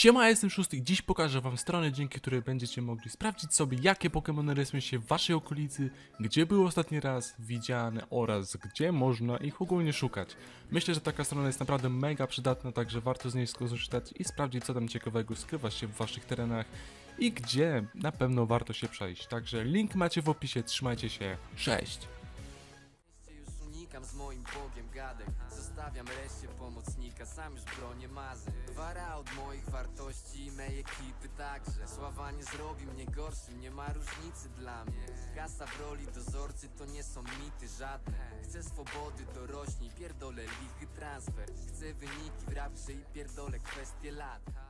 Siema, jestem Szósty i dziś pokażę wam stronę, dzięki której będziecie mogli sprawdzić sobie, jakie Pokémony rysują się w waszej okolicy, gdzie były ostatni raz widziane oraz gdzie można ich ogólnie szukać. Myślę, że taka strona jest naprawdę mega przydatna, także warto z niej skorzystać i sprawdzić, co tam ciekawego skrywa się w waszych terenach i gdzie na pewno warto się przejść. Także link macie w opisie, trzymajcie się, cześć! Z moim Bogiem gadek, zostawiam reszcie pomocnika, sam już bronię mazy. Wara od moich wartości i mej ekipy także. Sława nie zrobi mnie gorszym, nie ma różnicy dla mnie. Kasa w roli dozorcy to nie są mity żadne. Chcę swobody, dorośli, pierdolę lichy transfer. Chcę wyniki w rapsie i pierdolę kwestie lat.